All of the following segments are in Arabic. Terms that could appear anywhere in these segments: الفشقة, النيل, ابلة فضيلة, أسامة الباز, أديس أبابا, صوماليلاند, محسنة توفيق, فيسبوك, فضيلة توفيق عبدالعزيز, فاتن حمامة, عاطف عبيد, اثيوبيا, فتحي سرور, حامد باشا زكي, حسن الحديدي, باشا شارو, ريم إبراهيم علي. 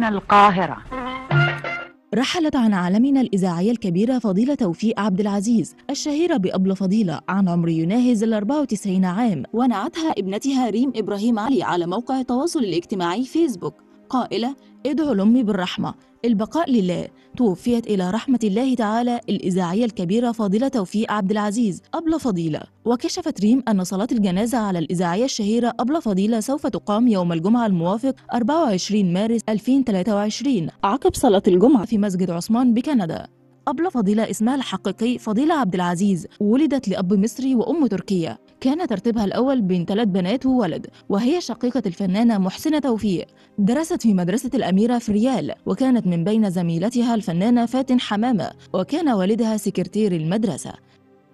من القاهرة. رحلت عن عالمنا الإذاعية الكبيرة فضيلة توفيق عبدالعزيز الشهيرة بأبلة فضيلة عن عمر يناهز ال 94 عام، ونعتها ابنتها ريم إبراهيم علي على موقع التواصل الاجتماعي فيسبوك قائلة: ادعوا لأمي بالرحمة، البقاء لله. توفيت إلى رحمة الله تعالى الإذاعية الكبيرة فضيلة توفيق عبدالعزيز أبلة فضيلة. وكشفت ريم أن صلاة الجنازة على الإذاعية الشهيرة أبلة فضيلة سوف تقام يوم الجمعة الموافق 24 مارس 2023 عقب صلاة الجمعة في مسجد عثمان بكندا. أبلة فضيلة اسمها الحقيقي فضيلة عبدالعزيز، ولدت لأب مصري وأم تركية. كان ترتيبها الأول بين 3 بنات وولد، وهي شقيقة الفنانة محسنة توفيق. درست في مدرسة الأميرة في الريال، وكانت من بين زميلتها الفنانة فاتن حمامة، وكان والدها سكرتير المدرسة.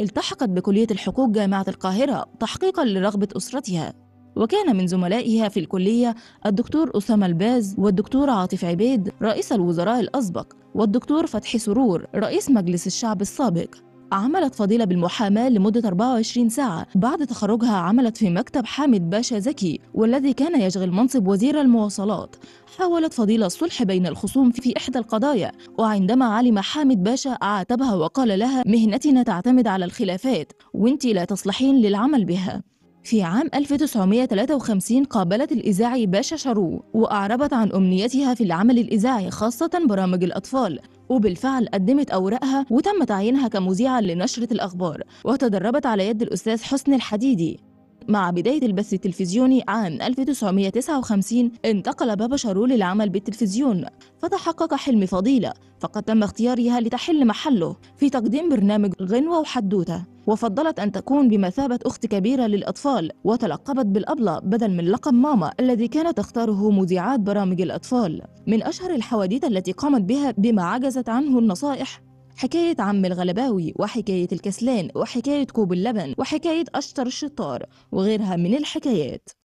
التحقت بكلية الحقوق جامعة القاهرة تحقيقا لرغبة أسرتها، وكان من زملائها في الكلية الدكتور أسامة الباز، والدكتور عاطف عبيد رئيس الوزراء الأسبق، والدكتور فتحي سرور رئيس مجلس الشعب السابق. عملت فضيلة بالمحاماة لمدة 24 ساعة. بعد تخرجها عملت في مكتب حامد باشا زكي، والذي كان يشغل منصب وزير المواصلات. حاولت فضيلة الصلح بين الخصوم في إحدى القضايا، وعندما علم حامد باشا عاتبها وقال لها: مهنتنا تعتمد على الخلافات، وانتي لا تصلحين للعمل بها. في عام 1953 قابلت الإذاعي باشا شارو، وأعربت عن أمنيتها في العمل الإذاعي خاصة برامج الأطفال، وبالفعل قدمت أوراقها وتم تعيينها كمذيعة لنشرة الأخبار، وتدربت على يد الأستاذ حسن الحديدي. مع بداية البث التلفزيوني عام 1959 انتقل بابا شارو للعمل بالتلفزيون، فتحقق حلم فضيلة، فقد تم اختيارها لتحل محله في تقديم برنامج غنوة وحدوتة، وفضلت أن تكون بمثابة أخت كبيرة للأطفال، وتلقبت بالأبلة بدل من لقب ماما الذي كانت تختاره مذيعات برامج الأطفال. من أشهر الحواديت التي قامت بها بما عجزت عنه النصائح: حكاية عم الغلباوي، وحكاية الكسلان، وحكاية كوب اللبن، وحكاية أشطر الشطار، وغيرها من الحكايات.